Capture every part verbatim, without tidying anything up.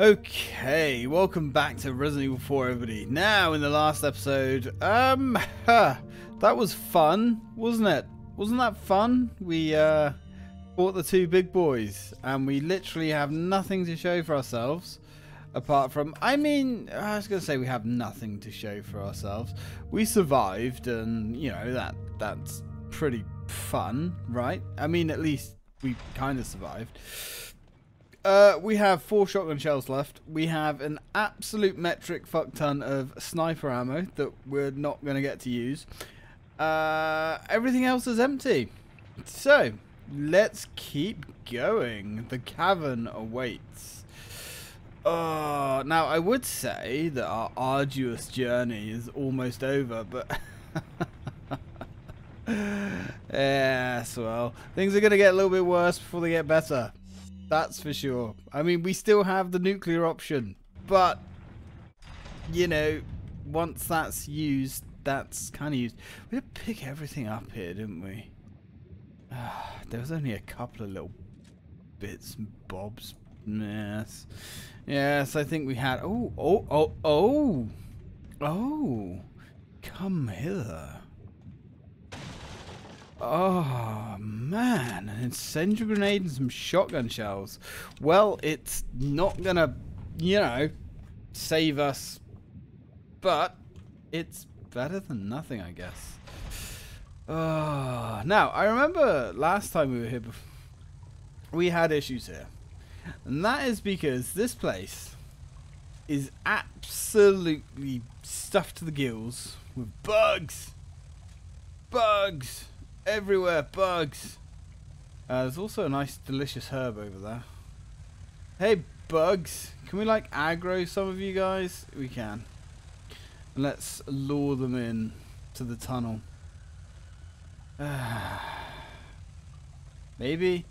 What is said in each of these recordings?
Okay, welcome back to Resident Evil four, everybody. Now, in the last episode, um, huh, that was fun, wasn't it? Wasn't that fun? We, uh, fought the two big boys, and we literally have nothing to show for ourselves, apart from, I mean, I was gonna say we have nothing to show for ourselves. We survived, and, you know, that, that's pretty fun, right? I mean, at least we kind of survived. Uh, we have four shotgun shells left. We have an absolute metric fuck ton of sniper ammo that we're not going to get to use. Uh, everything else is empty. So, let's keep going. The cavern awaits. Uh, now, I would say that our arduous journey is almost over, but... yes, well, things are going to get a little bit worse before they get better. That's for sure. I mean, we still have the nuclear option, but, you know, once that's used, that's kind of used. We did pick everything up here, didn't we? Uh, there was only a couple of little bits and bobs. Yes. Yes, I think we had... Oh, oh, oh, oh. Oh. Come hither. Oh, man, an incendiary grenade and some shotgun shells. Well, it's not gonna, you know, save us, but it's better than nothing, I guess. Oh, now, I remember last time we were here, before, we had issues here. And that is because this place is absolutely stuffed to the gills with bugs. Bugs. Everywhere, bugs. Uh, there's also a nice, delicious herb over there. Hey, bugs. Can we, like, aggro some of you guys? We can. And let's lure them in to the tunnel. Maybe?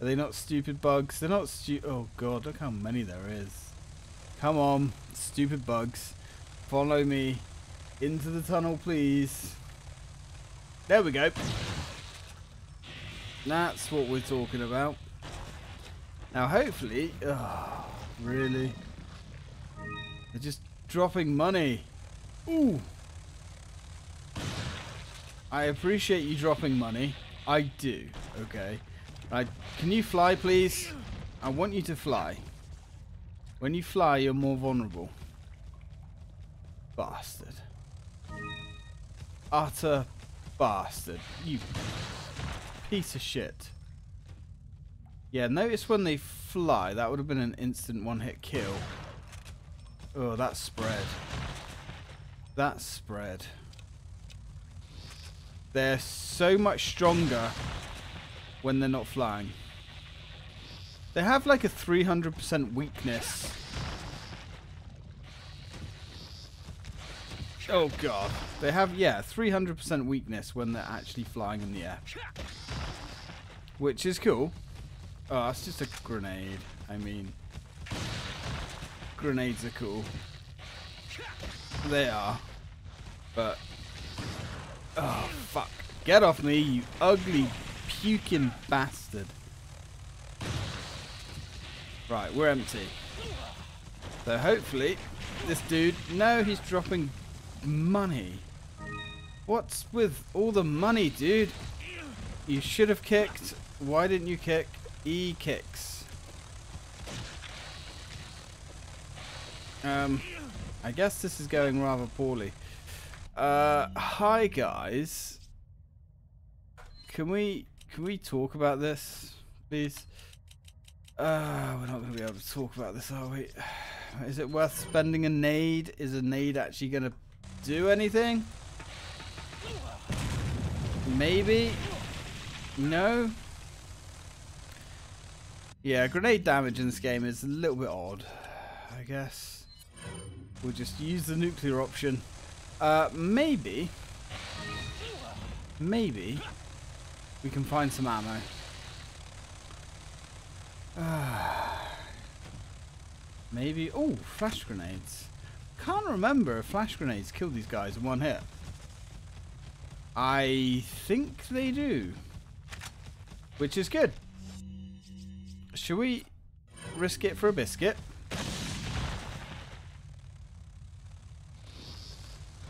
Are they not stupid bugs? They're not stu- Oh, God, look how many there is. Come on, stupid bugs. Follow me into the tunnel, please. There we go. That's what we're talking about. Now, hopefully... Oh, really? They're just dropping money. Ooh. I appreciate you dropping money. I do. Okay. I, can you fly, please? I want you to fly. When you fly, you're more vulnerable. Bastard. Utter... bastard, you piece of shit. Yeah, notice when they fly, that would have been an instant one-hit kill. Oh, that's spread. That's spread. They're so much stronger when they're not flying. They have like a three hundred percent weakness. Oh god, they have, yeah, three hundred percent weakness when they're actually flying in the air. Which is cool. Oh, it's just a grenade. I mean, grenades are cool. They are. But, oh fuck. Get off me, you ugly, puking bastard. Right, we're empty. So hopefully, this dude, no, he's dropping money. What's with all the money, dude? You should have kicked. Why didn't you kick? E kicks. Um, I guess this is going rather poorly. Uh, hi guys. Can we can we talk about this, please? Uh, we're not going to be able to talk about this, are we? Is it worth spending a nade? Is a nade actually going to do anything? Maybe? No? Yeah, grenade damage in this game is a little bit odd, I guess. We'll just use the nuclear option. Uh, maybe. Maybe. We can find some ammo. Uh, maybe. Oh, flash grenades. Can't remember if flash grenades kill these guys in one hit. I think they do, which is good. Should we risk it for a biscuit?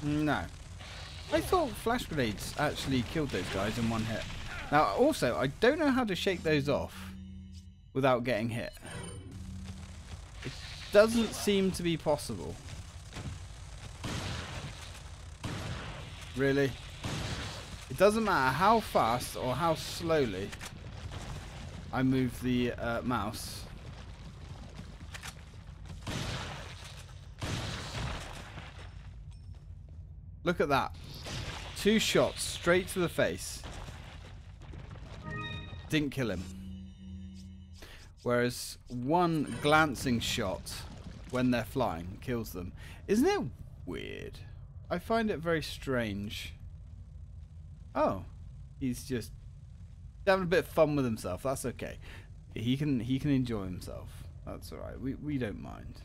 No. I thought flash grenades actually killed those guys in one hit. Now, also, I don't know how to shake those off without getting hit. It doesn't seem to be possible. Really? It doesn't matter how fast or how slowly I move the uh, mouse. Look at that. Two shots straight to the face. Didn't kill him. Whereas one glancing shot when they're flying kills them. Isn't it weird? I find it very strange. Oh, he's just having a bit of fun with himself. That's okay. He can he can enjoy himself. That's all right. We we don't mind.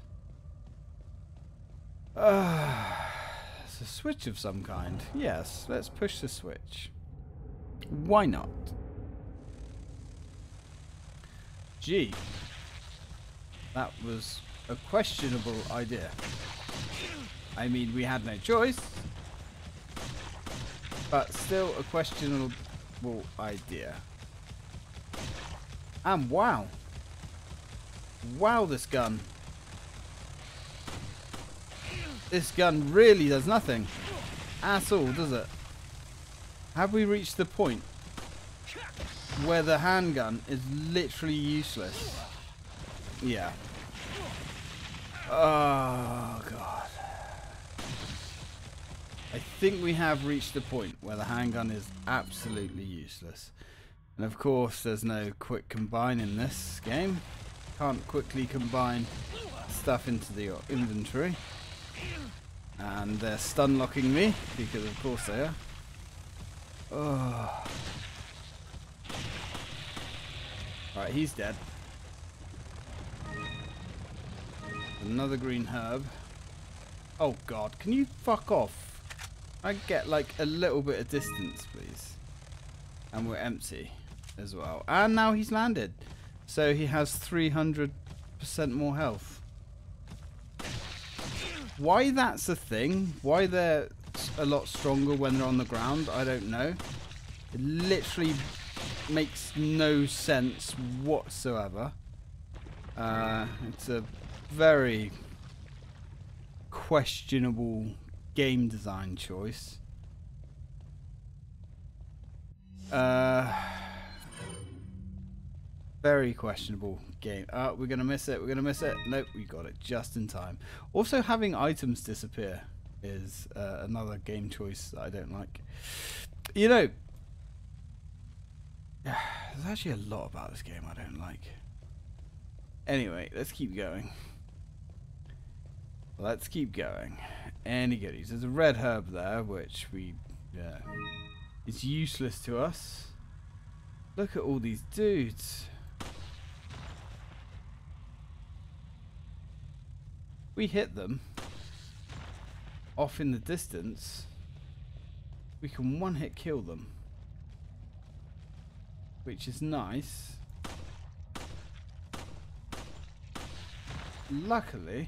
Ah, uh, it's a switch of some kind. Yes, let's push the switch. Why not? Gee, that was a questionable idea. I mean, we had no choice, but still a questionable idea. And wow. Wow, this gun. This gun really does nothing at all, does it? Have we reached the point where the handgun is literally useless? Yeah. Oh, God. I think we have reached the point where the handgun is absolutely useless. And of course there's no quick combine in this game. Can't quickly combine stuff into the inventory. And they're stun locking me, because of course they are. Oh. Alright, he's dead. Another green herb. Oh God, can you fuck off? I get like a little bit of distance, please. And we're empty as well. And now he's landed. So he has three hundred percent more health. Why that's a thing, why they're a lot stronger when they're on the ground, I don't know. It literally makes no sense whatsoever. Uh, it's a very questionable game design choice. Uh, very questionable game. Uh, we're going to miss it. We're going to miss it. Nope, we got it just in time. Also, having items disappear is uh, another game choice that I don't like. You know, there's actually a lot about this game I don't like. Anyway, let's keep going. Let's keep going. Any goodies? There's a red herb there, which we, yeah, it's useless to us. Look at all these dudes. We hit them off in the distance. We can one-hit kill them, which is nice. Luckily.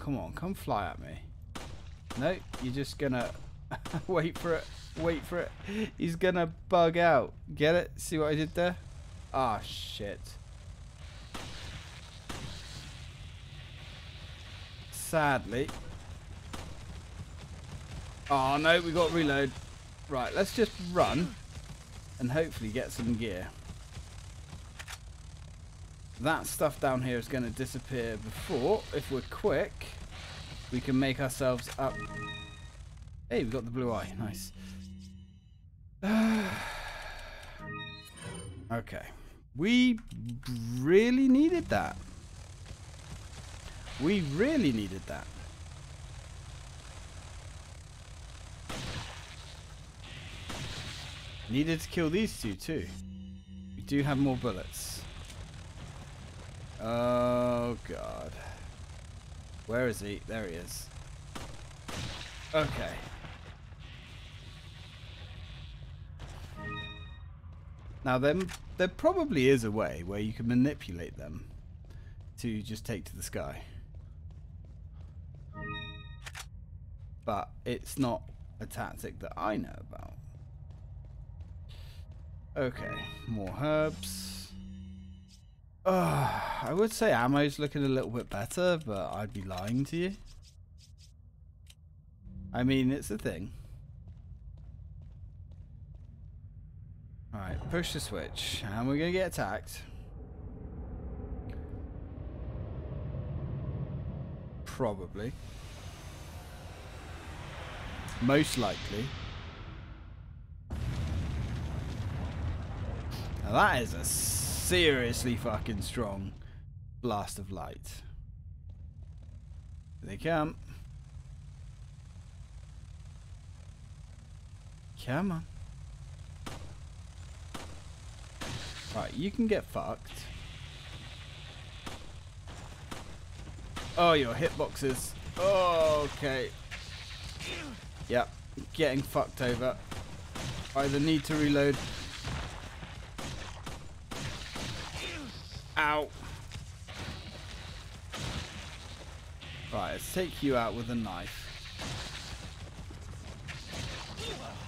Come on, come fly at me. No, you're just gonna wait for it, wait for it. He's gonna bug out. Get it? See what I did there? Ah, shit. Sadly. Oh no, we got reload. Right, let's just run and hopefully get some gear. That stuff down here is going to disappear before, if we're quick, we can make ourselves up. Hey, we've got the blue eye. Nice. Okay. We really needed that. We really needed that. Needed to kill these two, too. We do have more bullets. Oh, God. Where is he? There he is. Okay. Now, then, there probably is a way where you can manipulate them to just take to the sky. but it's not a tactic that I know about. Okay, more herbs. Ugh, I would say ammo's looking a little bit better, but I'd be lying to you. I mean, it's a thing. Alright, push the switch, and we're going to get attacked. Probably. Most likely. Now that is a seriously fucking strong blast of light. Here they come. Come on. Right, you can get fucked. Oh, your hitboxes. Oh, okay. Yep, getting fucked over by the need to reload. Ow. Right, let's take you out with a knife.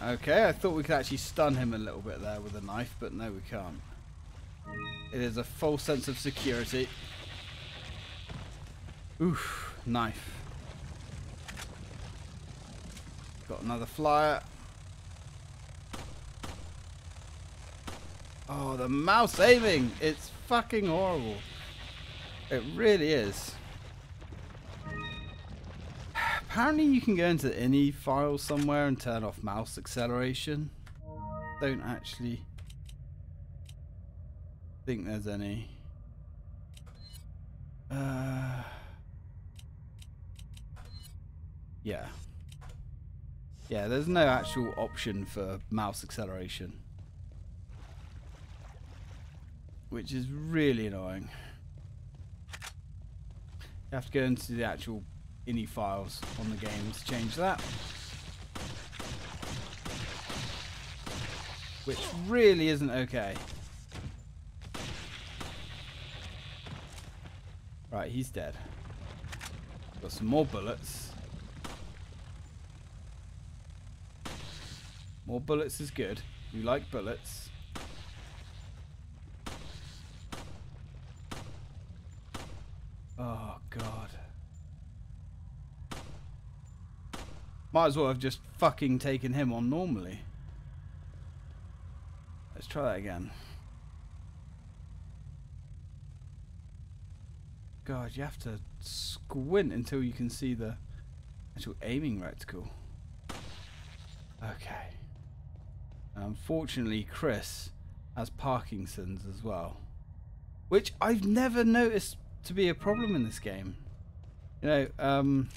Okay, I thought we could actually stun him a little bit there with a knife, but no, we can't. It is a false sense of security. Oof, knife. Got another flyer. Oh, the mouse aiming! It's fucking horrible. It really is. Apparently you can go into the I N I file somewhere and turn off mouse acceleration. Don't actually think there's any. Uh, yeah. Yeah, there's no actual option for mouse acceleration, which is really annoying. You have to go into the actual I N I files on the game to change that, which really isn't okay. Right, he's dead. Got some more bullets. More bullets is good. We like bullets. Oh, God. Might as well have just fucking taken him on normally. Let's try that again. God, you have to squint until you can see the actual aiming reticle. Okay. Unfortunately, Chris has Parkinson's as well, which I've never noticed to be a problem in this game. You know, um,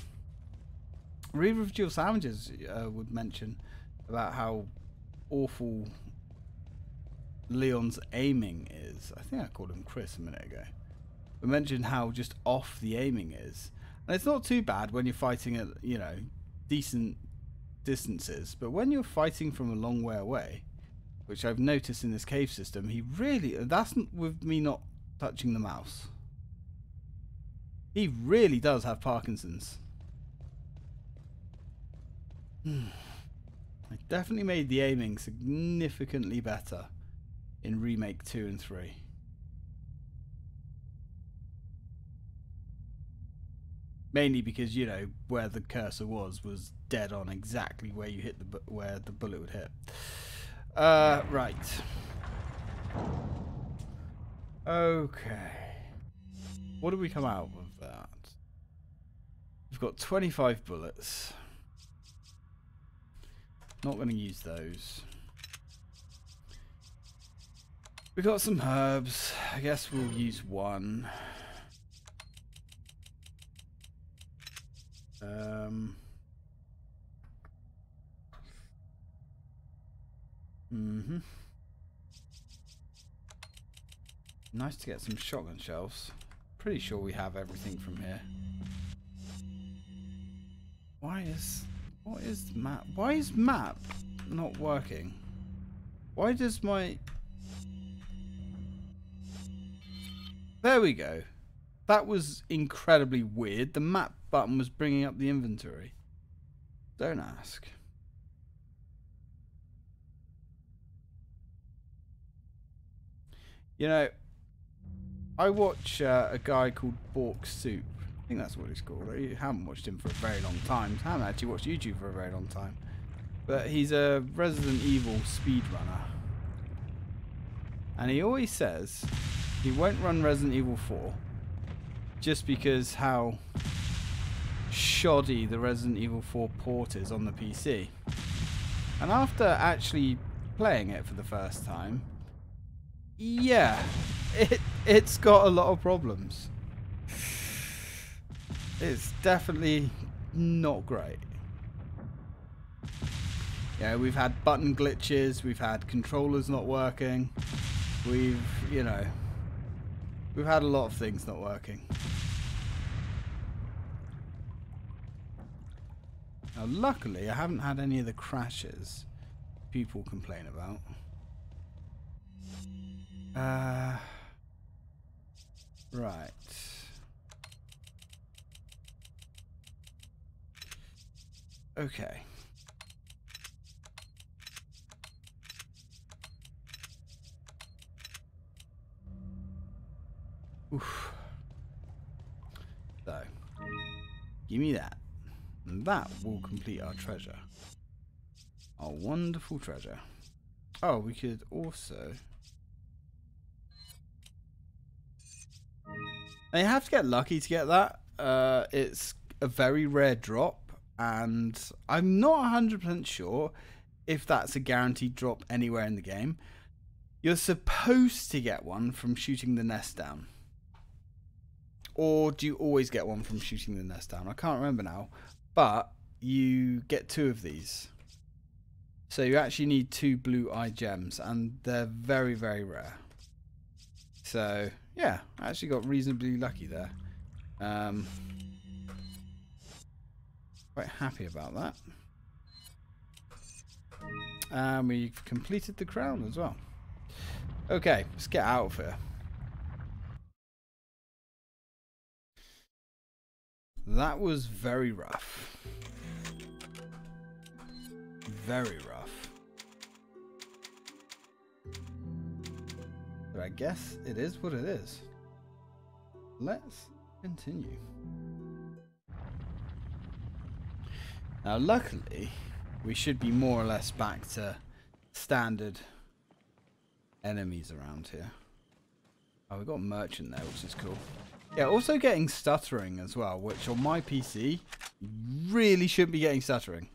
Reaver of Dual Sandwiches uh, would mention about how awful Leon's aiming is. I think I called him Chris a minute ago. We mentioned how just off the aiming is, and it's not too bad when you're fighting at, you know, decent distances, but when you're fighting from a long way away, which I've noticed in this cave system, he really, that's with me not touching the mouse, he really does have Parkinson's. I definitely made the aiming significantly better in remake two and three. Mainly because, you know, where the cursor was was dead on exactly where you hit the bu where the bullet would hit. Uh, right. Okay. What did we come out of that? We've got twenty-five bullets. Not going to use those. We got some herbs. I guess we'll use one. Um. Mhm. Nice to get some shotgun shells. Pretty sure we have everything from here. Why is what is the map? Why is map not working? Why does my There we go. That was incredibly weird. The map button was bringing up the inventory. Don't ask. You know, I watch uh, a guy called Bork Soup. I think that's what he's called. I haven't watched him for a very long time. I haven't actually watched YouTube for a very long time. But he's a Resident Evil speedrunner. And he always says he won't run Resident Evil four just because how shoddy the Resident Evil four port is on the P C. And after actually playing it for the first time, yeah, it, it's got a lot of problems. It's definitely not great. Yeah, we've had button glitches, we've had controllers not working, we've, you know, we've had a lot of things not working. Now, luckily, I haven't had any of the crashes people complain about. Uh, right. Okay. Oof. So, give me that. And that will complete our treasure. Our wonderful treasure. Oh, we could also... Now, you have to get lucky to get that. Uh, it's a very rare drop. And I'm not one hundred percent sure if that's a guaranteed drop anywhere in the game. You're supposed to get one from shooting the nest down. Or do you always get one from shooting the nest down? I can't remember now. But you get two of these. So you actually need two blue eye gems. And they're very, very rare. So, yeah. I actually got reasonably lucky there. Um... Quite happy about that. And um, we've completed the crown as well. Okay, let's get out of here. That was very rough. Very rough. But I guess it is what it is. Let's continue. Now, luckily, we should be more or less back to standard enemies around here. Oh, we've got a merchant there, which is cool. Yeah, also getting stuttering as well, which on my P C, really shouldn't be getting stuttering.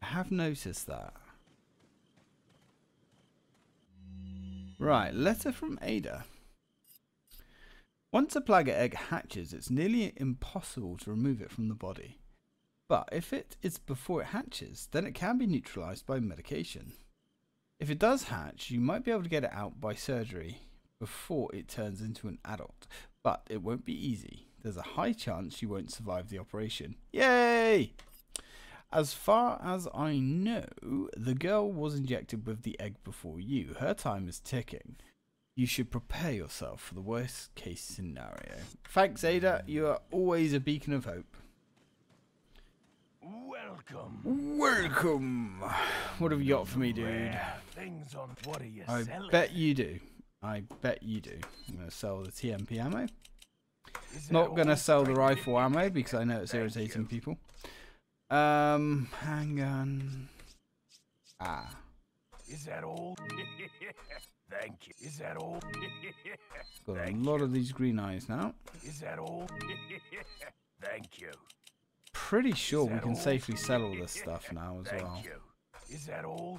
I have noticed that. Right, letter from Ada. Once a Plaga egg hatches, it's nearly impossible to remove it from the body. But if it is before it hatches, then it can be neutralized by medication. If it does hatch, you might be able to get it out by surgery before it turns into an adult. But it won't be easy. There's a high chance you won't survive the operation. Yay! As far as I know, the girl was injected with the egg before you. Her time is ticking. You should prepare yourself for the worst case scenario. Thanks, Ada. You are always a beacon of hope. Welcome. Welcome. What have you got for me, dude? Things on. What are you I selling? bet you do. I bet you do. I'm going to sell the T M P ammo. Not going to sell the rifle ammo because I know it's Thank irritating you. people. Um, hang on. Ah. Is that all? Thank you. Is that all? Got a Thank lot you. of these green eyes now. Is that all? Thank you. Pretty sure we can all? safely sell all this stuff now as Thank well. You. Is that all?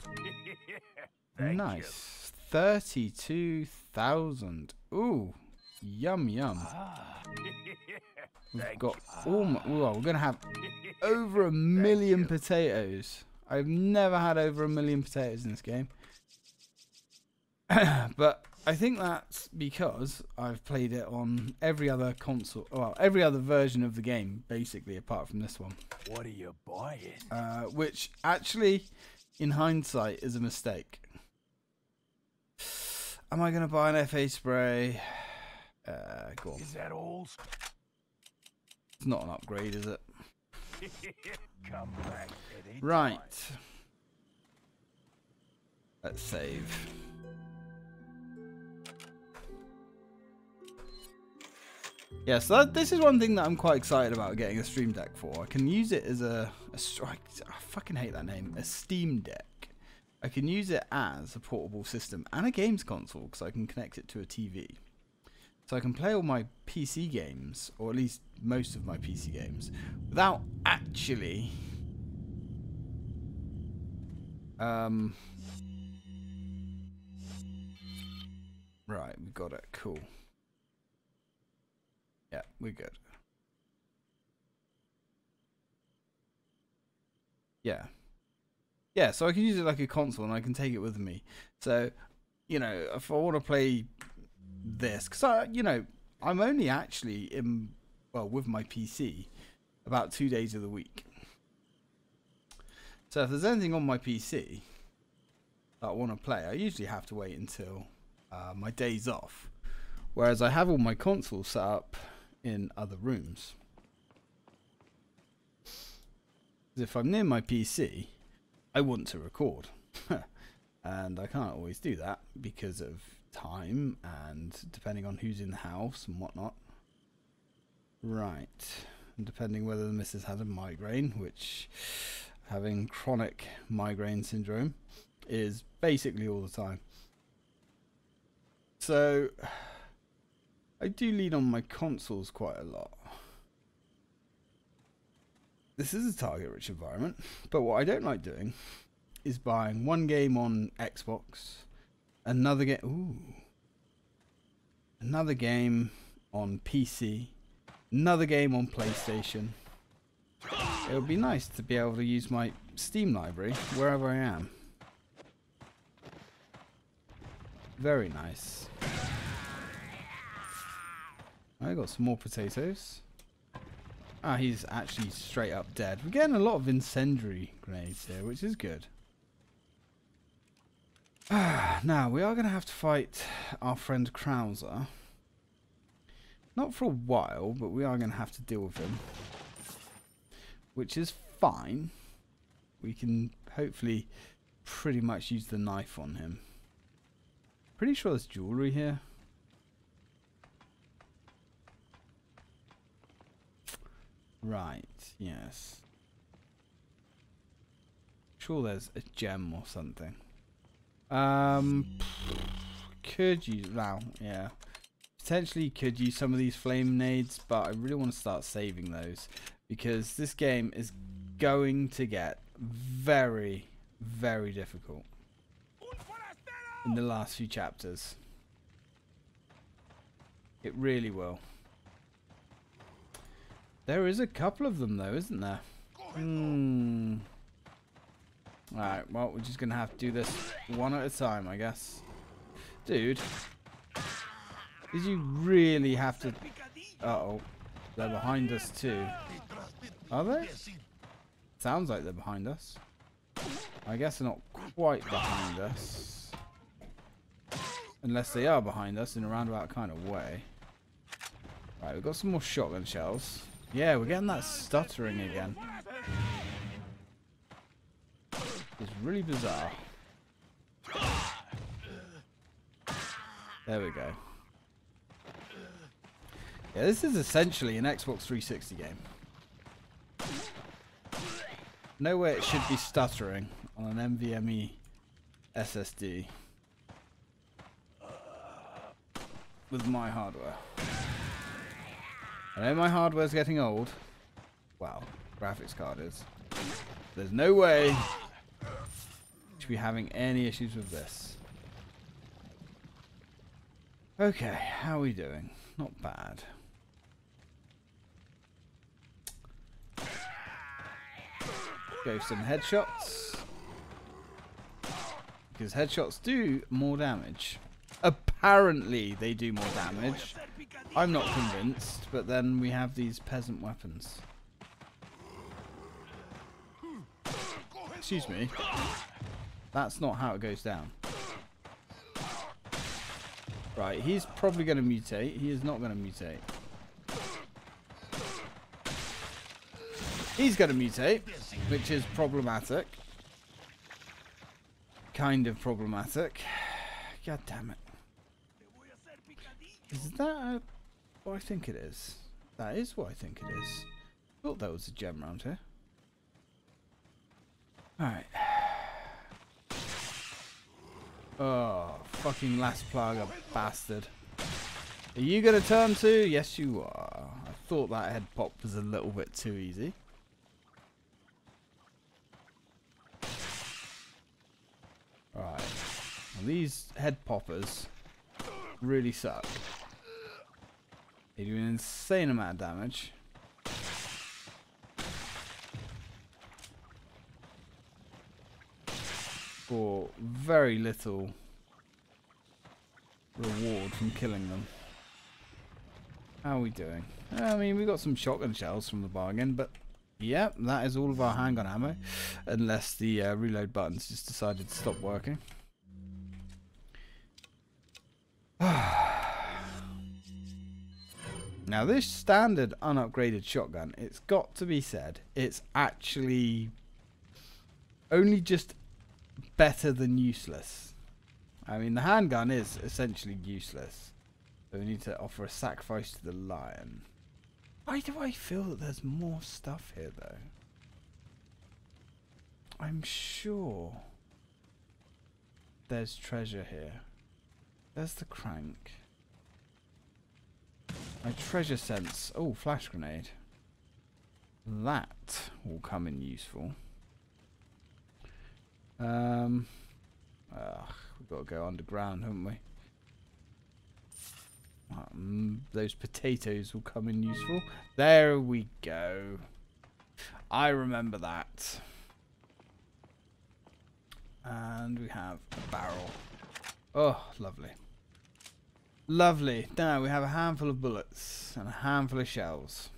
Nice. Thirty-two thousand. Ooh, yum yum. Ah. We've Thank got you. all. My, well, we're gonna have over a million potatoes. I've never had over a million potatoes in this game. But I think that's because I've played it on every other console, well, every other version of the game, basically, apart from this one. What are you buying? Uh, which, actually, in hindsight, is a mistake. Am I going to buy an F A spray? Uh, go on. Is that all? It's not an upgrade, is it? Come back, Eddie. Right. Let's save. Yeah, so that, this is one thing that I'm quite excited about getting a Stream Deck for. I can use it as a, a... I fucking hate that name. A Steam Deck. I can use it as a portable system and a games console because I can connect it to a T V. So I can play all my P C games, or at least most of my P C games, without actually... Um... Right, we got it. Cool. Yeah, we're good. Yeah. Yeah, so I can use it like a console and I can take it with me. So, you know, if I want to play this, because, I, you know, I'm only actually in, well, with my P C about two days of the week. So if there's anything on my P C that I want to play, I usually have to wait until uh, my day's off. Whereas I have all my consoles set up in other rooms. If I'm near my P C, I want to record. And I can't always do that because of time and depending on who's in the house and whatnot. Right. And depending whether the missus had a migraine, which having chronic migraine syndrome is basically all the time. So... I do lean on my consoles quite a lot. This is a target-rich environment, but what I don't like doing is buying one game on Xbox, another game, ooh, another game on P C, another game on PlayStation. It would be nice to be able to use my Steam library wherever I am. Very nice. I got some more potatoes. Ah, he's actually straight up dead. We're getting a lot of incendiary grenades here, which is good. Ah, now, we are going to have to fight our friend Krauser. Not for a while, but we are going to have to deal with him. Which is fine. We can hopefully pretty much use the knife on him. Pretty sure there's jewelry here. Right, yes. Sure there's a gem or something. Um, could use, wow, yeah. Potentially could use some of these flame nades, but I really want to start saving those because this game is going to get very, very difficult in the last few chapters. It really will. There is a couple of them though, isn't there? Hmm. Alright, well, we're just going to have to do this one at a time, I guess. Dude. Did you really have to... Uh-oh. They're behind us too. Are they? Sounds like they're behind us. I guess they're not quite behind us. Unless they are behind us in a roundabout kind of way. Right, we've got some more shotgun shells. Yeah, we're getting that stuttering again. It's really bizarre. There we go. Yeah, this is essentially an Xbox three sixty game. No way it should be stuttering on an NVMe S S D. With my hardware. I know my hardware's getting old. Well, graphics card is. There's no way I should be having any issues with this. Okay, how are we doing? Not bad. Go for some headshots. Because headshots do more damage. Apparently they do more damage. I'm not convinced, but then we have these peasant weapons. Excuse me. That's not how it goes down. Right, he's probably going to mutate. He is not going to mutate. He's going to mutate, which is problematic. Kind of problematic. God damn it. Is that a... what I think it is? That is what I think it is. I thought that was a gem round here. Alright. Oh, fucking last plaga bastard. Are you going to turn too? Yes, you are. I thought that head pop was a little bit too easy. Alright. Well, these head poppers really suck. They do an insane amount of damage. For very little reward from killing them. How are we doing? I mean, we got some shotgun shells from the bargain, but yep, yeah, that is all of our handgun ammo. Unless the uh, reload buttons just decided to stop working. Now this standard unupgraded shotgun, it's got to be said, it's actually only just better than useless. I mean, the handgun is essentially useless. So we need to offer a sacrifice to the lion. Why do I feel that there's more stuff here though? I'm sure there's treasure here. There's the crank. My treasure sense. Oh, flash grenade. That will come in useful. Um, uh, we've got to go underground, haven't we? Um, those potatoes will come in useful. There we go. I remember that. And we have a barrel. Oh, lovely. Lovely. Now we have a handful of bullets and a handful of shells.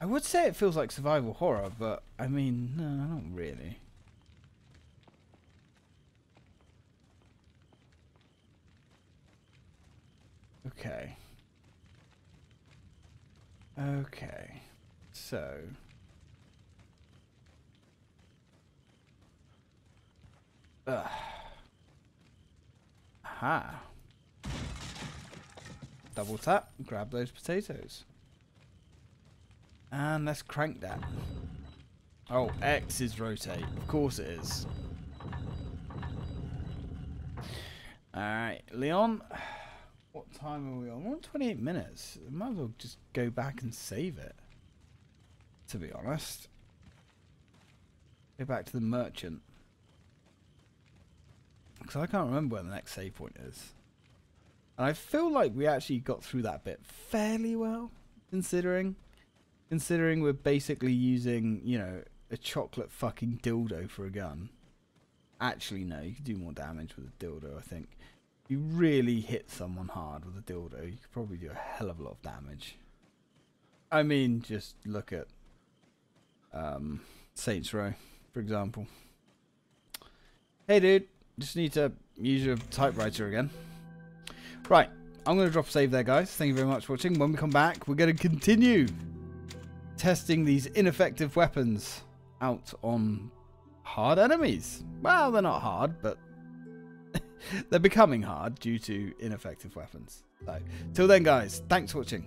I would say it feels like survival horror, but I mean, no, not really. Okay. Okay. So. Ugh. Aha. Double tap, grab those potatoes. And let's crank that. Oh, X is rotate. Of course it is. Alright, Leon. What time are we on? We're on twenty-eight minutes. I might as well just go back and save it. To be honest. Go back to the merchant. Because I can't remember where the next save point is. And I feel like we actually got through that bit fairly well. Considering. Considering we're basically using, you know, a chocolate fucking dildo for a gun. Actually, no, you could do more damage with a dildo, I think. If you really hit someone hard with a dildo, you could probably do a hell of a lot of damage. I mean, just look at um, Saints Row, for example. Hey, dude. Just need to use your typewriter again. Right. I'm going to drop a save there, guys. Thank you very much for watching. When we come back, we're going to continue testing these ineffective weapons out on hard enemies. Well, they're not hard, but they're becoming hard due to ineffective weapons. So, till then, guys, thanks for watching.